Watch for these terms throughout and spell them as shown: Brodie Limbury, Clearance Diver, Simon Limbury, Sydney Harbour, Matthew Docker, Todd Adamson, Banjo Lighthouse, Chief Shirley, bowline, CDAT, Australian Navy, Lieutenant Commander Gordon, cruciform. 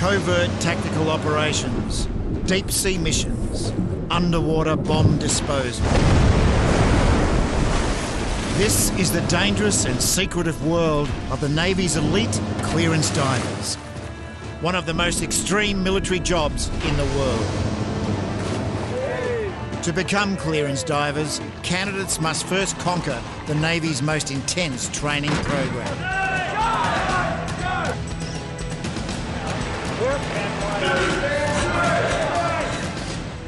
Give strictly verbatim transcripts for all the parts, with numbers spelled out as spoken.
covert tactical operations, deep sea missions, underwater bomb disposal. This is the dangerous and secretive world of the Navy's elite clearance divers, one of the most extreme military jobs in the world. To become clearance divers, candidates must first conquer the Navy's most intense training program.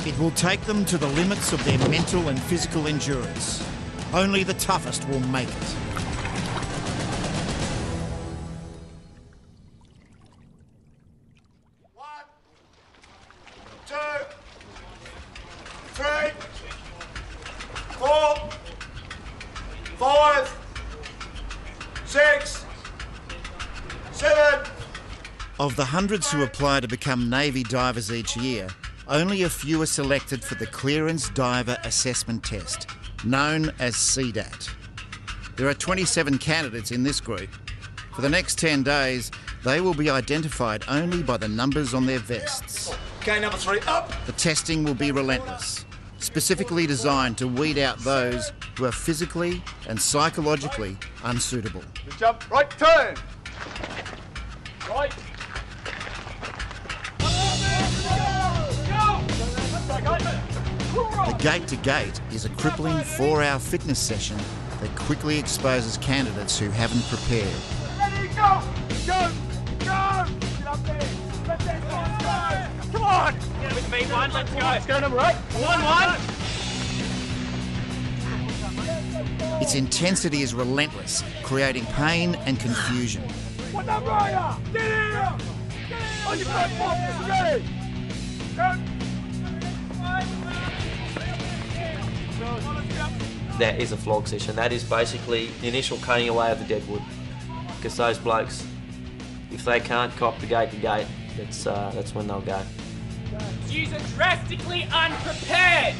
It will take them to the limits of their mental and physical endurance. Only the toughest will make it. One, two, three, four, five, six, seven. Of the hundreds who apply to become Navy divers each year, only a few are selected for the Clearance Diver Assessment Test, known as C DAT. There are twenty-seven candidates in this group. For the next ten days, they will be identified only by the numbers on their vests. Okay, number three, up! The testing will be relentless, specifically designed to weed out those who are physically and psychologically unsuitable. Good jump, right turn! Right. The Gate to Gate is a crippling four-hour fitness session that quickly exposes candidates who haven't prepared. Ready, go! Go! Go! Get up there! Let's go! Let's go! Come on! Get with me, one, let's go! Let's go, number eight! One, one! Its intensity is relentless, creating pain and confusion. What number are you? Get here! On your front foot! Ready! Go! That is a flog session. That is basically the initial cutting away of the deadwood. Because those blokes, if they can't cop the gate to gate, that's, uh, that's when they'll go. Yous are drastically unprepared!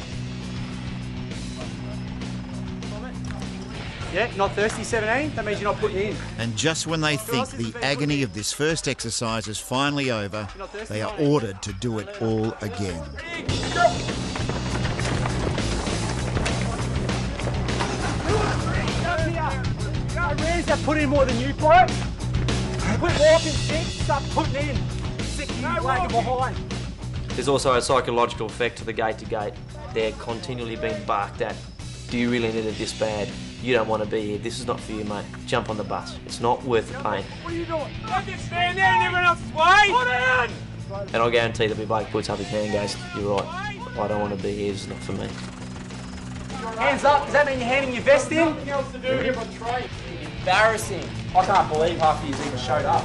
Yeah, not thirsty, seventeen. That means you're not putting in. And just when they think the agony of this first exercise is finally over, they are ordered to do it all again. Rares that put in more than you, bloke. Quit walking, sick, start putting in. Sick, you lag behind. There's also a psychological effect to the gate to gate. They're continually being barked at. Do you really need it this bad? You don't want to be here. This is not for you, mate. Jump on the bus. It's not worth the pain. What are you doing? Don't get stand there in everyone else's way. Put it in. And I guarantee there'll be bloke puts up his hand and goes, "You're right. I don't want to be here. It's not for me." Hands up. Does that mean you're handing your vest in? Nothing else to do here but trade. Embarrassing. I can't believe half of you even showed up.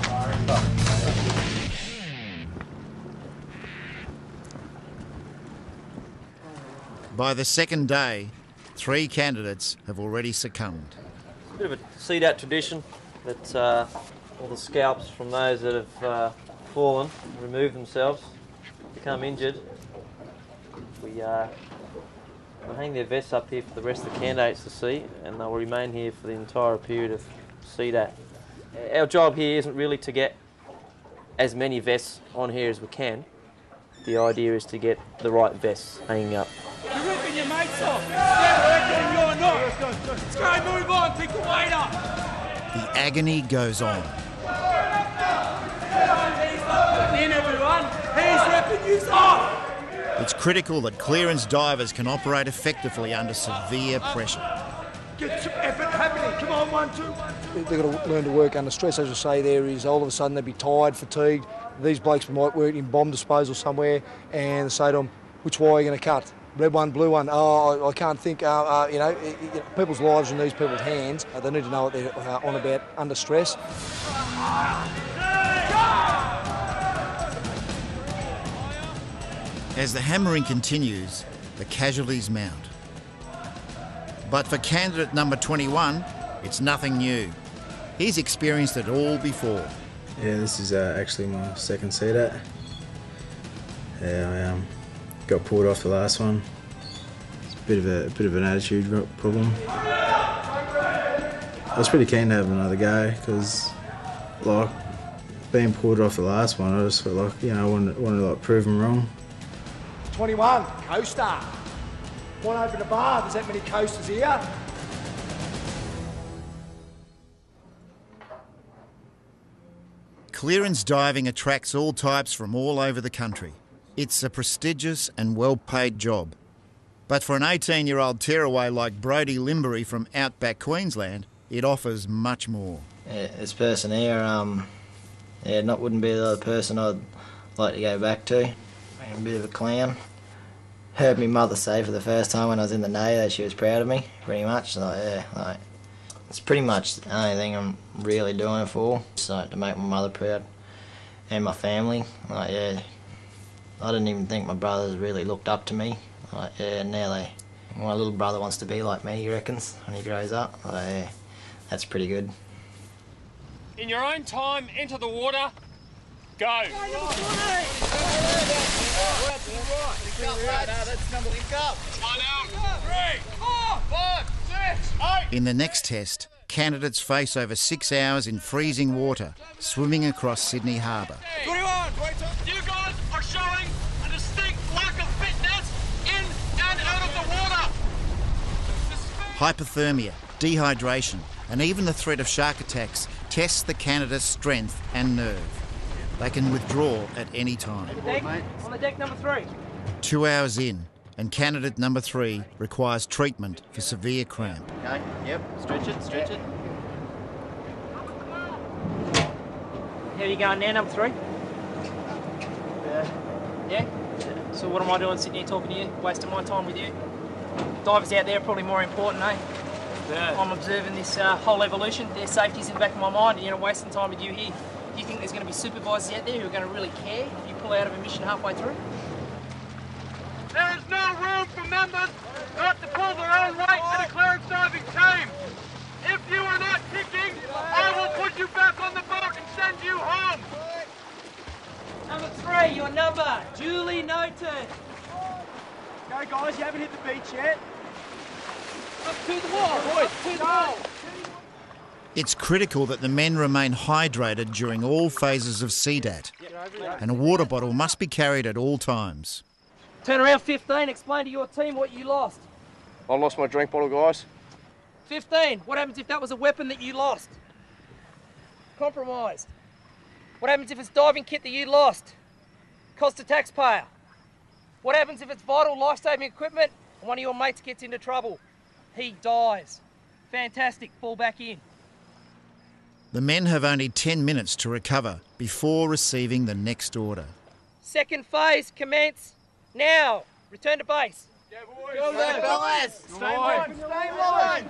By the second day, three candidates have already succumbed. It's a bit of a C DAT tradition that uh, all the scalps from those that have uh, fallen, removed themselves, become injured. We uh, They'll hang their vests up here for the rest of the candidates to see, and they'll remain here for the entire period of C DAT. Our job here isn't really to get as many vests on here as we can. The idea is to get the right vests hanging up. You're ripping your mates off! Yeah, you're not! Let's go, move on, take the weight up! The agony goes on. In everyone, he's ripping you off! It's critical that clearance divers can operate effectively under severe pressure. Get some effort happening. Come on, one, two, one, two. They've got to learn to work under stress. As I say, there is all of a sudden they'd be tired, fatigued. These blokes might work in bomb disposal somewhere and they say to them, which way are you going to cut? Red one, blue one. Oh, I can't think. Uh, uh, you know, it, it, people's lives are in these people's hands. Uh, they need to know what they're uh, on about under stress. As the hammering continues, the casualties mount. But for candidate number twenty-one, it's nothing new. He's experienced it all before. Yeah, this is uh, actually my second C DAT. Yeah, I um, got pulled off the last one. It's a bit of a, a bit of an attitude problem. I was pretty keen to have another go because, like, being pulled off the last one, I just felt like, you know, I wanted, wanted to like prove them wrong. twenty-one, coaster. One over the bar, there's that many coasters here. Clearance diving attracts all types from all over the country. It's a prestigious and well-paid job. But for an eighteen-year-old tearaway like Brodie Limbury from outback Queensland, it offers much more. Yeah, this person here, um, yeah, not wouldn't be the other person I'd like to go back to. I'm a bit of a clown. Heard my mother say for the first time when I was in the Navy that she was proud of me, pretty much. Like, yeah, like, it's pretty much the only thing I'm really doing it for. Just like to make my mother proud and my family. Like, yeah, I didn't even think my brothers really looked up to me. Like, yeah, now they, my little brother wants to be like me, he reckons, when he grows up. Like, yeah, that's pretty good. In your own time, enter the water. Go. In the next test, candidates face over six hours in freezing water, swimming across Sydney Harbour. You guys are showing a distinct lack of fitness in and out of the water. Hypothermia, dehydration, and even the threat of shark attacks test the candidates' strength and nerve. They can withdraw at any time. On the deck number three. Two hours in, and candidate number three requires treatment for severe cramp. Okay, yep, stretch it, stretch it. How are you going now, number three? Yeah. Yeah? So what am I doing sitting here talking to you, wasting my time with you? Divers out there are probably more important, eh? Yeah. I'm observing this uh, whole evolution. Their safety's in the back of my mind, and you know, wasting time with you here. Do you think there's going to be supervisors out there who are going to really care if you pull out of a mission halfway through? There is no room for members not to pull their own weight in a clearance diving team. If you are not kicking, I will put you back on the boat and send you home. Number three, your number, duly noted. Go guys, you haven't hit the beach yet. Up to the wall, boys, to the wall. It's critical that the men remain hydrated during all phases of C D A T, and a water bottle must be carried at all times. Turn around fifteen, explain to your team what you lost. I lost my drink bottle, guys. fifteen, what happens if that was a weapon that you lost? Compromised. What happens if it's diving kit that you lost? Cost a taxpayer. What happens if it's vital life-saving equipment and one of your mates gets into trouble? He dies. Fantastic, fall back in. The men have only ten minutes to recover before receiving the next order. Second phase, commence now. Return to base. Yeah, boys. Go there, fellas. Stay line. Stay line.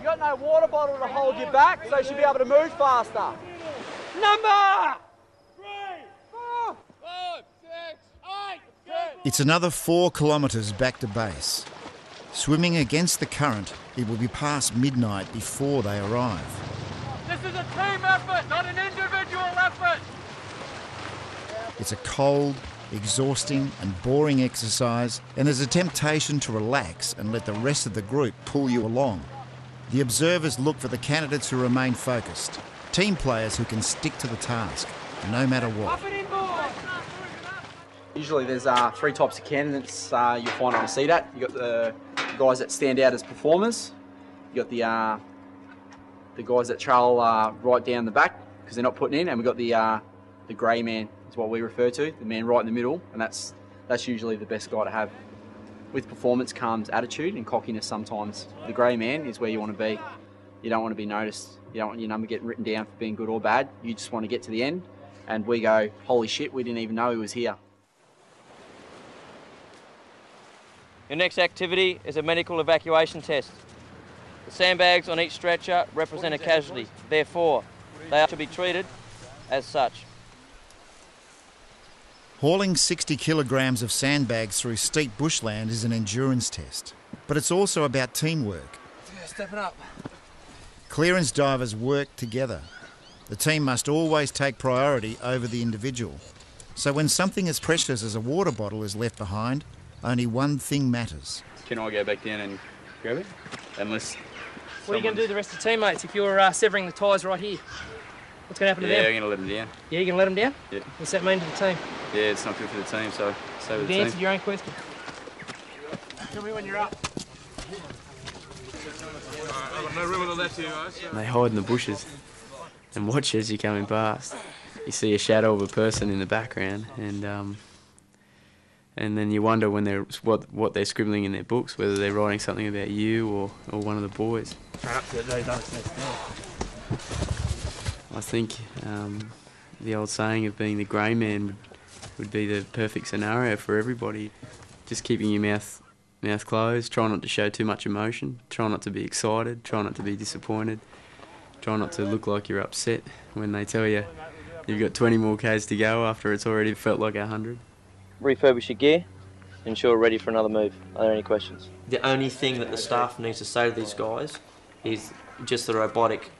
You got no water bottle to hold you back, so you should be able to move faster. Number! Three, four, five, six, eight, ten. It's another four kilometres back to base. Swimming against the current, it will be past midnight before they arrive. This is a team effort, not an individual effort. It's a cold, exhausting and boring exercise, and there's a temptation to relax and let the rest of the group pull you along. The observers look for the candidates who remain focused, team players who can stick to the task, no matter what. Usually there's uh, three types of candidates uh, you find on C D A T. You've got the guys that stand out as performers, you've got the, uh, the guys that trail uh, right down the back because they're not putting in, and we've got the, uh, the grey man, is what we refer to, the man right in the middle, and that's, that's usually the best guy to have. With performance comes attitude and cockiness sometimes. The grey man is where you want to be. You don't want to be noticed. You don't want your number getting written down for being good or bad. You just want to get to the end, and we go, holy shit, we didn't even know he was here. Your next activity is a medical evacuation test. The sandbags on each stretcher represent a casualty. Therefore, they are to be treated as such. Hauling sixty kilograms of sandbags through steep bushland is an endurance test, but it's also about teamwork. Yeah, stepping up. Clearance divers work together. The team must always take priority over the individual. So when something as precious as a water bottle is left behind, only one thing matters. Can I go back down and grab it? Unless... What are you going to do to the rest of the teammates if you're uh, severing the ties right here? What's going to happen to yeah, them? Yeah, we're going to let them down. Yeah, you're going to let them down? Yeah. What's that mean to the team? Yeah, it's not good for the team, so so the team. You answered your own question. Tell me when you're up. I've got no room on the left here, guys. And they hide in the bushes and watch as you're coming past. You see a shadow of a person in the background, and um, and then you wonder when they're what what they're scribbling in their books, whether they're writing something about you or, or one of the boys. I think um, the old saying of being the grey man would, would be the perfect scenario for everybody. Just keeping your mouth mouth closed, try not to show too much emotion, try not to be excited, try not to be disappointed, try not to look like you're upset when they tell you you've got twenty more Ks to go after it's already felt like a hundred. Refurbish your gear, ensure we're ready for another move. Are there any questions? The only thing that the staff needs to say to these guys is just the robotic,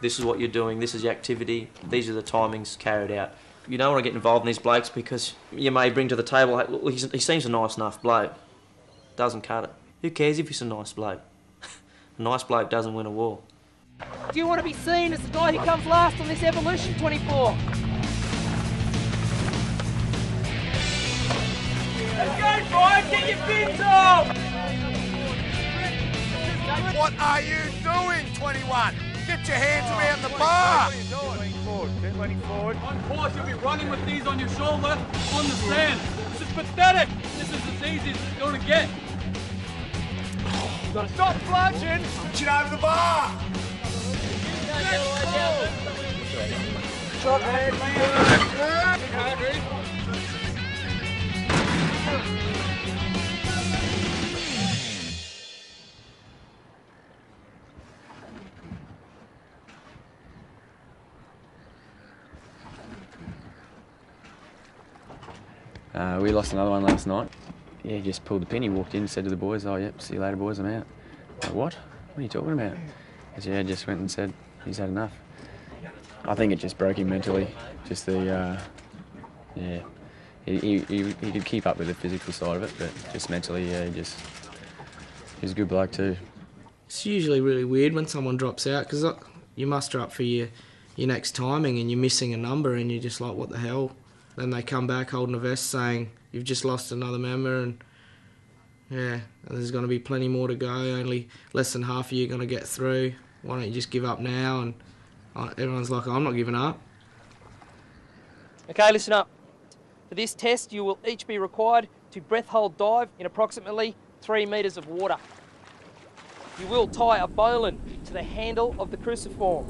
this is what you're doing, this is your activity, these are the timings carried out. You don't want to get involved in these blokes because you may bring to the table, hey, look, he seems a nice enough bloke, doesn't cut it. Who cares if he's a nice bloke? A nice bloke doesn't win a war. Do you want to be seen as the guy who comes last on this evolution, twenty-four? Let's go, Brian! Get your fins off! What are you doing, twenty-one? Get your hands around the bar! What are you doing? twenty forward, twenty forward. On course, you'll be running with these on your shoulder, on the sand. This is pathetic! This is as easy as it's going to get. You've got to stop flushing! Punch it over the bar! Shot ahead, man! Uh, we lost another one last night. Yeah, he just pulled the pin. He walked in and said to the boys, oh, yep, see you later, boys, I'm out. Like, what? What are you talking about? Because, yeah, just went and said he's had enough. I think it just broke him mentally. Just the, uh, yeah. He, he, he, he could keep up with the physical side of it, but just mentally, yeah, he just, he's a good bloke too. It's usually really weird when someone drops out because you muster up for your, your next timing and you're missing a number and you're just like, what the hell? Then they come back holding a vest saying, you've just lost another member and, yeah, and there's going to be plenty more to go, only less than half of you are going to get through. Why don't you just give up now? And everyone's like, I'm not giving up. Okay, listen up. For this test, you will each be required to breath-hold dive in approximately three metres of water. You will tie a bowline to the handle of the cruciform.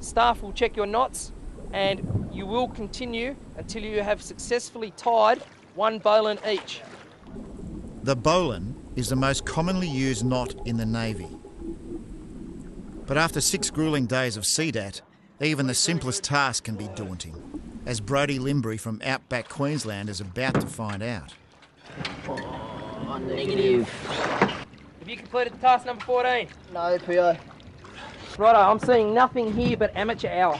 Staff will check your knots and you will continue until you have successfully tied one bowline each. The bowline is the most commonly used knot in the Navy. But after six gruelling days of C D A T, even the simplest task can be daunting, as Brodie Limbury from outback Queensland is about to find out. Oh, negative. Have you completed task number fourteen? No, P O. Righto, I'm seeing nothing here but amateur hour.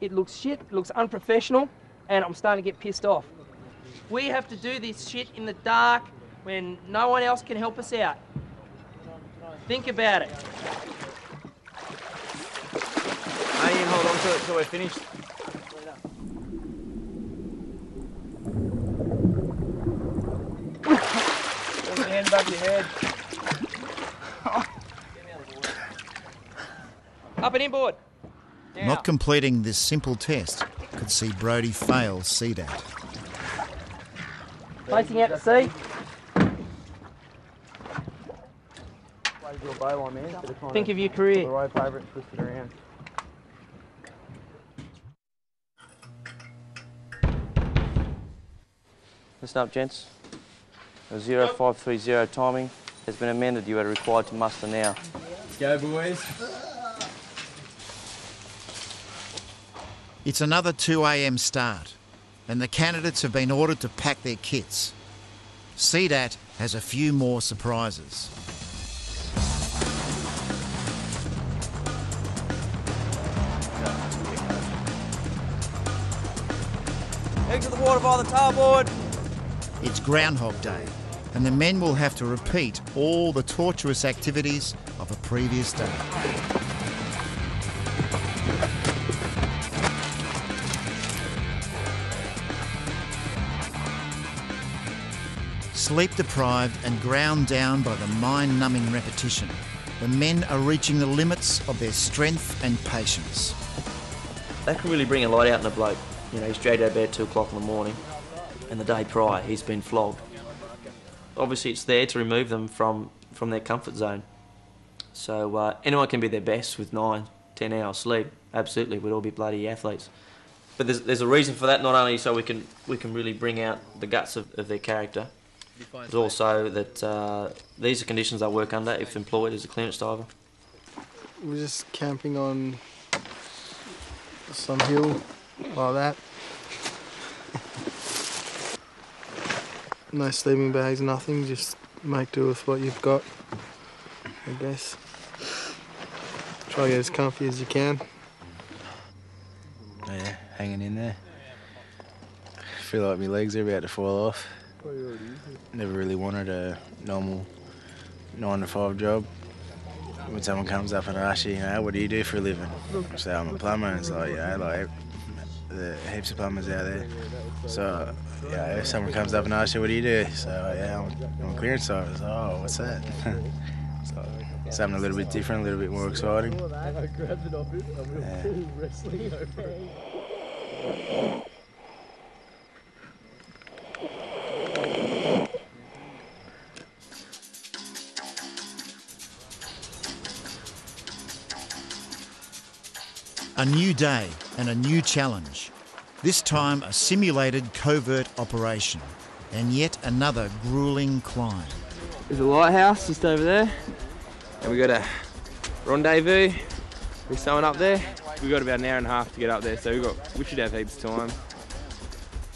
It looks shit, it looks unprofessional, and I'm starting to get pissed off. We have to do this shit in the dark when no one else can help us out. Think about it. Hang in, hold on to it till we're finished. Above your head. Up and inboard. Down. Not completing this simple test could see Brodie fail C D A T. Placing out to sea. Think of your career. Listen up, gents. zero five three zero timing has been amended. You are required to muster now. Let's go, boys. It's another two A M start, and the candidates have been ordered to pack their kits. C D A T has a few more surprises. Exit the water by the tailboard. It's Groundhog Day, and the men will have to repeat all the torturous activities of a previous day. sleep deprived and ground down by the mind-numbing repetition, the men are reaching the limits of their strength and patience. That can really bring a lot out in a bloke. You know, he's dragged out of bed at two o'clock in the morning, and the day prior he's been flogged. Obviously it's there to remove them from, from their comfort zone. So uh, anyone can be their best with nine, ten hours sleep. Absolutely, we'd all be bloody athletes. But there's, there's a reason for that, not only so we can, we can really bring out the guts of, of their character, but also that uh, these are conditions they work under if employed as a clearance diver. We're just camping on some hill like that. No sleeping bags, nothing, just make do with what you've got, I guess. Try to get as comfy as you can. Yeah, hanging in there. I feel like my legs are about to fall off. Never really wanted a normal nine to five job. When someone comes up and asks you, you know, what do you do for a living? I say, I'm a plumber, and it's like, you know, like, there's heaps of plumbers out there. So, yeah, if someone comes up and asks you, what do you do? So, yeah, I'm, I'm a clearance diver. It's like, oh, what's that? It's like something a little bit different, a little bit more exciting. Yeah. A new day and a new challenge. This time a simulated covert operation, and yet another gruelling climb. There's a lighthouse just over there, and we got a rendezvous with someone up there. We've got about an hour and a half to get up there, so we've got, we should have heaps of time.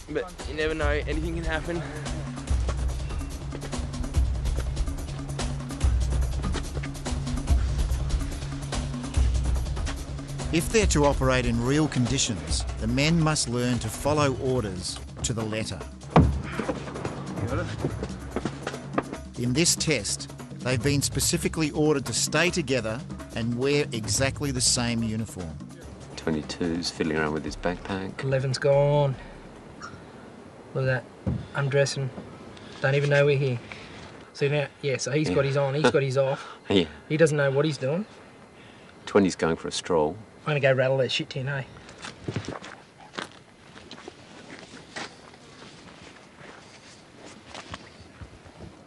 But you never know, anything can happen. If they're to operate in real conditions, the men must learn to follow orders to the letter. In this test, they've been specifically ordered to stay together and wear exactly the same uniform. twenty-two's fiddling around with his backpack. eleven's gone. Look at that. Undressing. Don't even know we're here. So now, yeah, so he's yeah. got his on, he's got his off. Yeah. He doesn't know what he's doing. twenty's going for a stroll. I'm going to go rattle that shit tin, eh?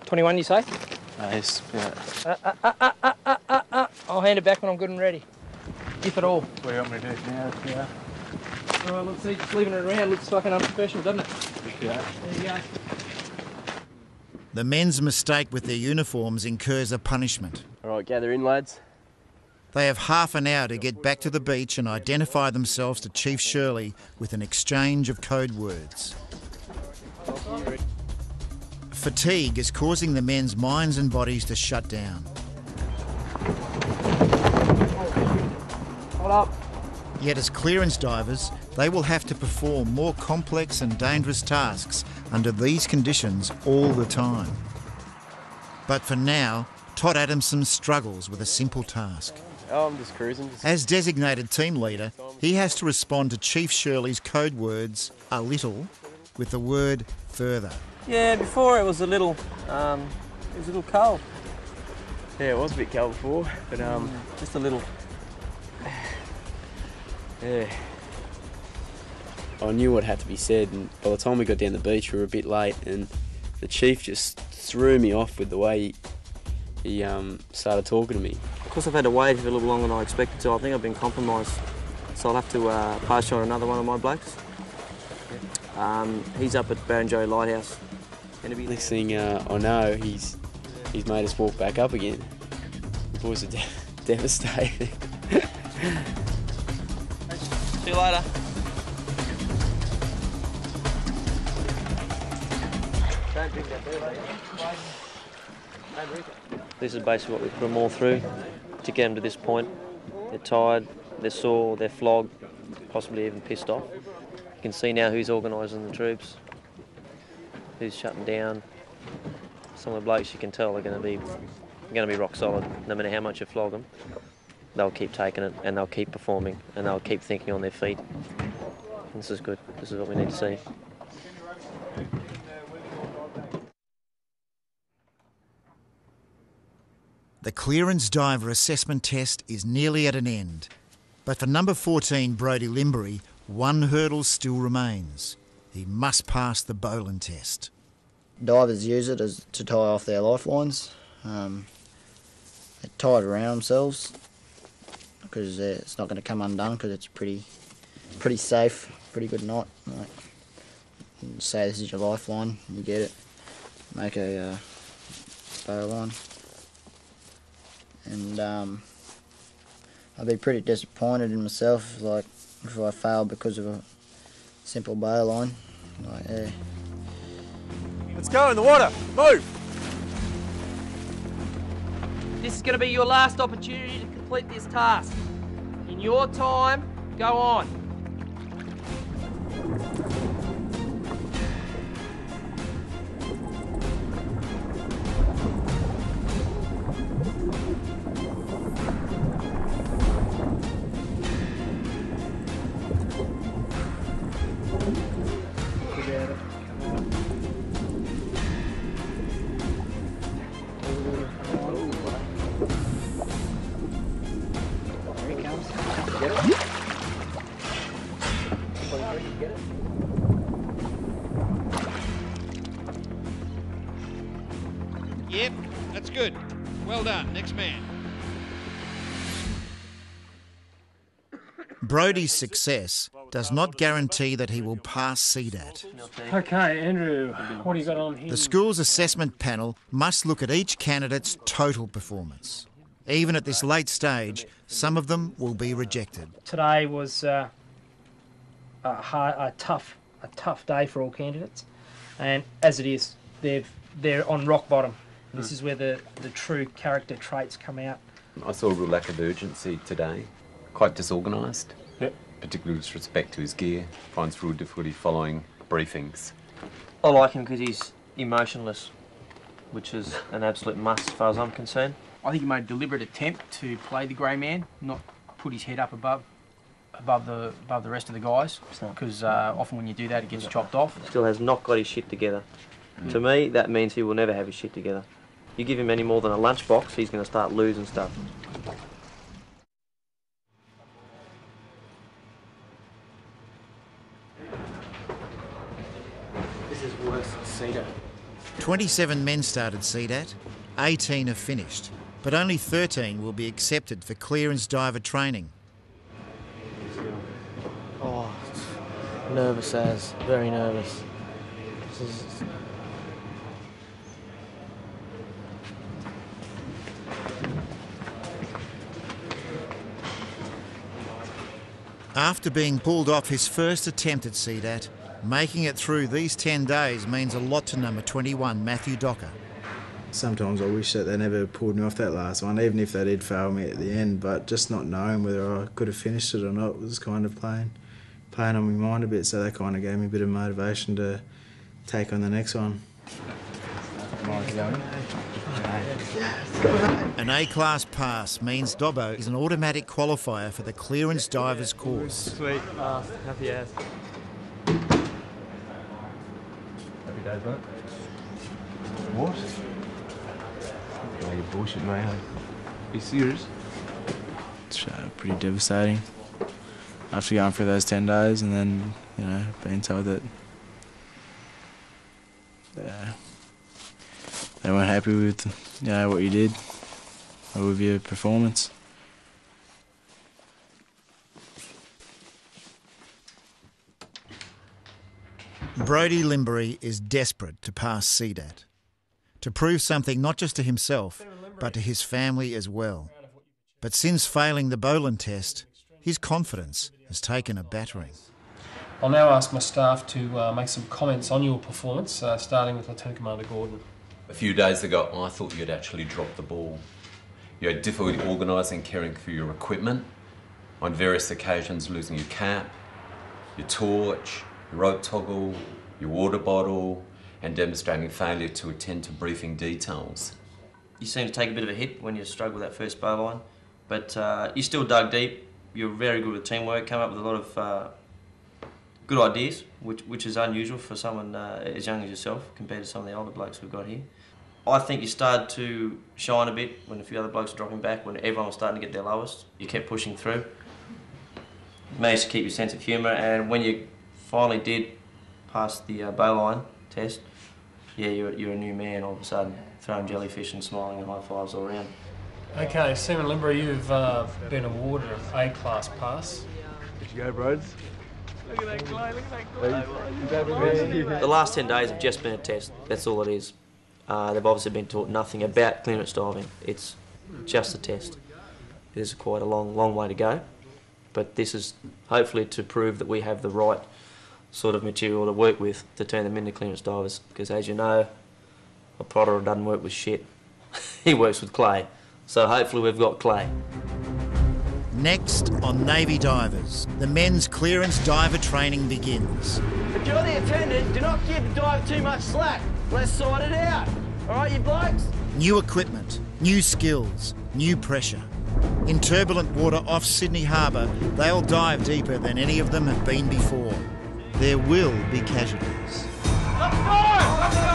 twenty-one, you say? Nice. Yeah. Uh, uh, uh, uh, uh, uh, uh. I'll hand it back when I'm good and ready. If at all. What do you want me to do it now? Yeah. All right, let's see. Just leaving it around looks fucking unprofessional, doesn't it? Yeah. There you go. The men's mistake with their uniforms incurs a punishment. All right, gather in, lads. They have half an hour to get back to the beach and identify themselves to Chief Shirley with an exchange of code words. Fatigue is causing the men's minds and bodies to shut down. Hold up. Yet as clearance divers, they will have to perform more complex and dangerous tasks under these conditions all the time. But for now, Todd Adamson struggles with a simple task. Oh, I'm just cruising. As designated team leader, he has to respond to Chief Shirley's code words, a little, with the word further. Yeah, before it was a little, um, it was a little cold. Yeah, it was a bit cold before, but um, mm. just a little. Yeah. I knew what had to be said, and by the time we got down the beach, we were a bit late, and the Chief just threw me off with the way he, he um, started talking to me. Because I've had to wait for a little longer than I expected to. I think I've been compromised, so I'll have to uh, pass you on another one of my blokes. Um, he's up at Banjo Lighthouse. Next thing uh, I know, he's he's made us walk back up again. The boys are de devastated. See you later. Don't drink that there, mate. Don't drink it. This is basically what we put them all through to get them to this point. They're tired, they're sore, they're flogged, possibly even pissed off. You can see now who's organising the troops, who's shutting down. Some of the blokes you can tell are going to be going to be rock solid. No matter how much you flog them, they'll keep taking it and they'll keep performing and they'll keep thinking on their feet. And this is good. This is what we need to see. The Clearance Diver assessment test is nearly at an end. But for number fourteen, Brodie Limbury, one hurdle still remains. He must pass the Bowline test. Divers use it as to tie off their lifelines. Um, they tie it around themselves because it's not going to come undone, because it's pretty, pretty safe, pretty good knot. Like, say this is your lifeline, you get it. Make a uh, bowline. And um, I'd be pretty disappointed in myself, like, if I failed because of a simple bowline. Like, yeah. Let's go in the water. Move. This is going to be your last opportunity to complete this task. In your time, go on. Yep, that's good. Well done. Next man. Brodie's success does not guarantee that he will pass C DAT. Okay, Andrew, what do you got on here? The school's assessment panel must look at each candidate's total performance. Even at this late stage, some of them will be rejected. Today was uh, a, hard, a tough, a tough day for all candidates, and as it is, they've they're on rock bottom. This is where the, the true character traits come out. I saw a real lack of urgency today. Quite disorganised, yep. Particularly with respect to his gear. Finds real difficulty following briefings. I like him because he's emotionless, which is an absolute must as far as I'm concerned. I think he made a deliberate attempt to play the grey man, not put his head up above above the above the rest of the guys, because uh, often when you do that, it gets chopped off. Still has not got his shit together. Mm. To me, that means he will never have his shit together. You give him any more than a lunchbox, he's going to start losing stuff. This is worse than C DAT. twenty-seven men started C DAT, eighteen have finished, but only thirteen will be accepted for Clearance Diver training. Oh, nervous as, very nervous. This is... After being pulled off his first attempt at C DAT, making it through these ten days means a lot to number twenty-one, Matthew Docker. Sometimes I wish that they never pulled me off that last one, even if they did fail me at the end, but just not knowing whether I could have finished it or not was kind of playing, playing on my mind a bit, so that kind of gave me a bit of motivation to take on the next one. An A-class pass means Dobbo is an automatic qualifier for the Clearance Divers course. Sweet. Pass. Happy as. Happy days, mate. What? Oh, you're bullshit, mate. Are you serious? It's uh, pretty devastating. After going through those ten days and then, you know, being told that... Uh, They weren't happy with, you know, what you did or with your performance. Brodie Limbury is desperate to pass C DAT, to prove something not just to himself but to his family as well. But since failing the Bowline test, his confidence has taken a battering. I'll now ask my staff to uh, make some comments on your performance, uh, starting with Lieutenant Commander Gordon. A few days ago, I thought you'd actually dropped the ball. You had difficulty organising, caring for your equipment, on various occasions losing your cap, your torch, your rope toggle, your water bottle, and demonstrating failure to attend to briefing details. You seem to take a bit of a hit when you struggle with that first bowline, but uh, you still dug deep. You're very good with teamwork, come up with a lot of uh, good ideas, which, which is unusual for someone uh, as young as yourself compared to some of the older blokes we've got here. I think you started to shine a bit when a few other blokes were dropping back, when everyone was starting to get their lowest. You kept pushing through. You managed to keep your sense of humour, and when you finally did pass the uh, bowline test, yeah, you're, you're a new man all of a sudden, throwing jellyfish and smiling and high fives all around. Okay, Simon Limbury, you've uh, been awarded an A-class pass. Did you go, Broads? Look at that glow, look at that glow. The last ten days have just been a test, that's all it is. Uh, they've obviously been taught nothing about clearance diving. It's just a test. It is quite a long, long way to go. But this is hopefully to prove that we have the right sort of material to work with to turn them into clearance divers. Because as you know, a prodder doesn't work with shit. He works with clay. So hopefully we've got clay. Next on Navy Divers, the men's clearance diver training begins. But you're the attendant, do not give the dive too much slack. Let's sort it out. All right, you blokes? New equipment, new skills, new pressure. In turbulent water off Sydney Harbour, they'll dive deeper than any of them have been before. There will be casualties. Let's go! Let's go!